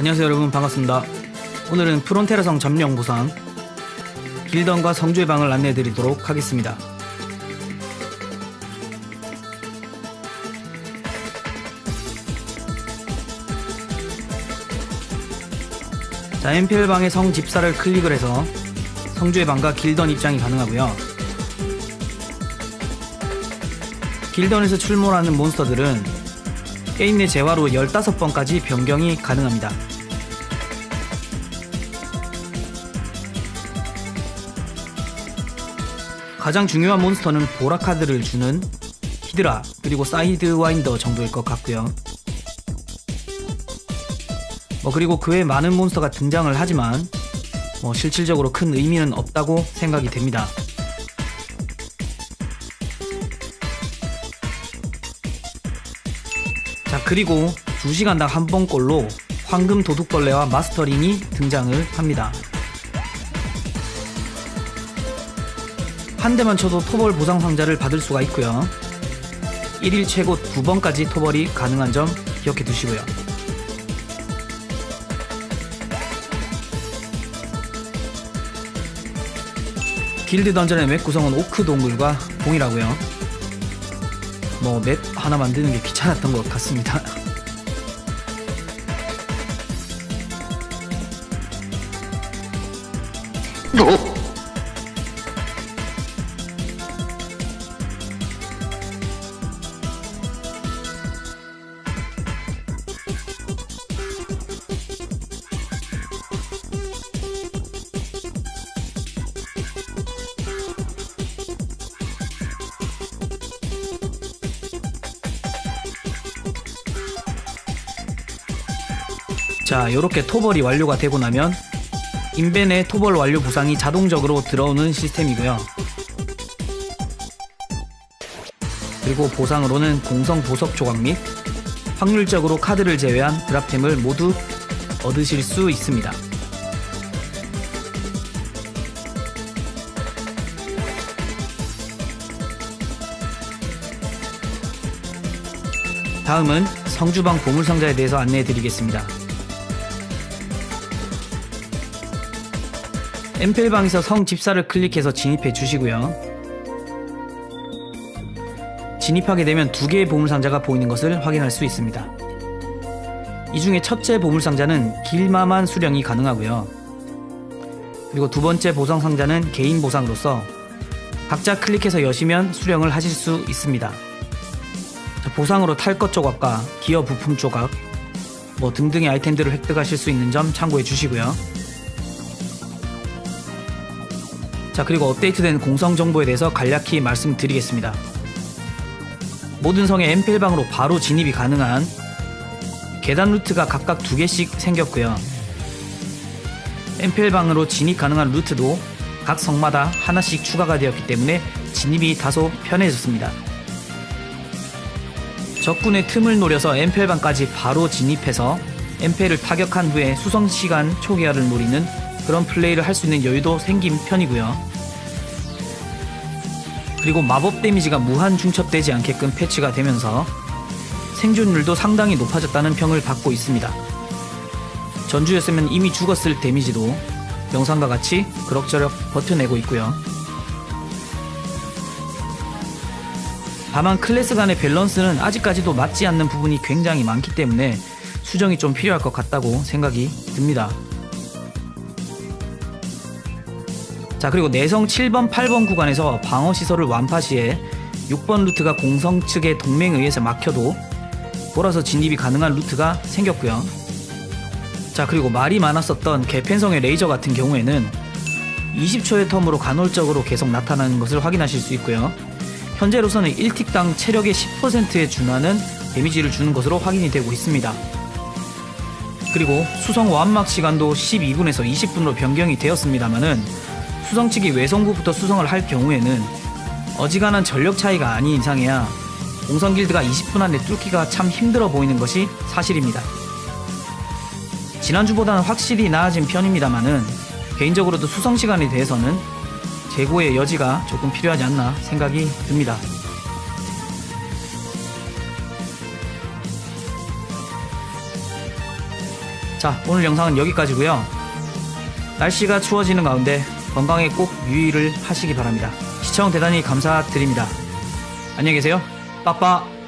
안녕하세요 여러분, 반갑습니다. 오늘은 프론테라성 점령 보상 길던과 성주의 방을 안내해드리도록 하겠습니다. 자, MPL 방의 성 집사를 클릭을 해서 성주의 방과 길던 입장이 가능하고요. 길던에서 출몰하는 몬스터들은 게임 내 재화로 15번까지 변경이 가능합니다. 가장 중요한 몬스터는 보라 카드를 주는 히드라 그리고 사이드 와인더 정도일 것 같고요. 그리고 그 외 많은 몬스터가 등장을 하지만 실질적으로 큰 의미는 없다고 생각이 됩니다. 자, 그리고 2시간당 한 번꼴로 황금 도둑벌레와 마스터링이 등장을 합니다. 한 대만 쳐도 토벌 보상 상자를 받을 수가 있고요. 1일 최고 2번까지 토벌이 가능한 점 기억해 두시고요. 길드 던전의 맵 구성은 오크 동굴과 동일하고요. 맵 하나 만드는 게 귀찮았던 것 같습니다. 자, 요렇게 토벌이 완료가 되고 나면 인벤에 토벌 완료 보상이 자동적으로 들어오는 시스템이고요. 그리고 보상으로는 공성 보석 조각 및 확률적으로 카드를 제외한 드랍템을 모두 얻으실 수 있습니다. 다음은 성주방 보물상자에 대해서 안내해드리겠습니다. MPL방에서 성 집사를 클릭해서 진입해 주시고요. 진입하게 되면 2개의 보물상자가 보이는 것을 확인할 수 있습니다. 이 중에 첫째 보물상자는 길마만 수령이 가능하고요. 그리고 두 번째 보상상자는 개인 보상으로서 각자 클릭해서 여시면 수령을 하실 수 있습니다. 자, 보상으로 탈것 조각과 기어 부품 조각 등등의 아이템들을 획득하실 수 있는 점 참고해 주시고요. 자, 그리고 업데이트된 공성 정보에 대해서 간략히 말씀드리겠습니다. 모든 성의 MPL방으로 바로 진입이 가능한 계단 루트가 각각 2개씩 생겼고요. MPL방으로 진입 가능한 루트도 각 성마다 하나씩 추가가 되었기 때문에 진입이 다소 편해졌습니다. 적군의 틈을 노려서 MPL방까지 바로 진입해서 MPL을 타격한 후에 수성시간 초기화를 노리는 그런 플레이를 할 수 있는 여유도 생긴 편이고요. 그리고 마법 데미지가 무한 중첩되지 않게끔 패치가 되면서 생존율도 상당히 높아졌다는 평을 받고 있습니다. 전주였으면 이미 죽었을 데미지도 영상과 같이 그럭저럭 버텨내고 있고요. 다만 클래스 간의 밸런스는 아직까지도 맞지 않는 부분이 굉장히 많기 때문에 수정이 좀 필요할 것 같다고 생각이 듭니다. 자, 그리고 내성 7번, 8번 구간에서 방어시설을 완파시에 6번 루트가 공성 측의 동맹에 의해서 막혀도 돌아서 진입이 가능한 루트가 생겼고요. 자, 그리고 말이 많았었던 개펜성의 레이저 같은 경우에는 20초의 텀으로 간헐적으로 계속 나타나는 것을 확인하실 수 있고요. 현재로서는 1틱당 체력의 10%에 준하는 데미지를 주는 것으로 확인이 되고 있습니다. 그리고 수성 완막 시간도 12분에서 20분으로 변경이 되었습니다만은 수성 측이 외성부부터 수성을 할 경우에는 어지간한 전력 차이가 아닌 이상이야 공성 길드가 20분 안에 뚫기가 참 힘들어 보이는 것이 사실입니다. 지난주보다는 확실히 나아진 편입니다만은 개인적으로도 수성 시간에 대해서는 재고의 여지가 조금 필요하지 않나 생각이 듭니다. 자, 오늘 영상은 여기까지고요. 날씨가 추워지는 가운데 건강에 꼭 유의를 하시기 바랍니다. 시청 대단히 감사드립니다. 안녕히 계세요. 빠빠.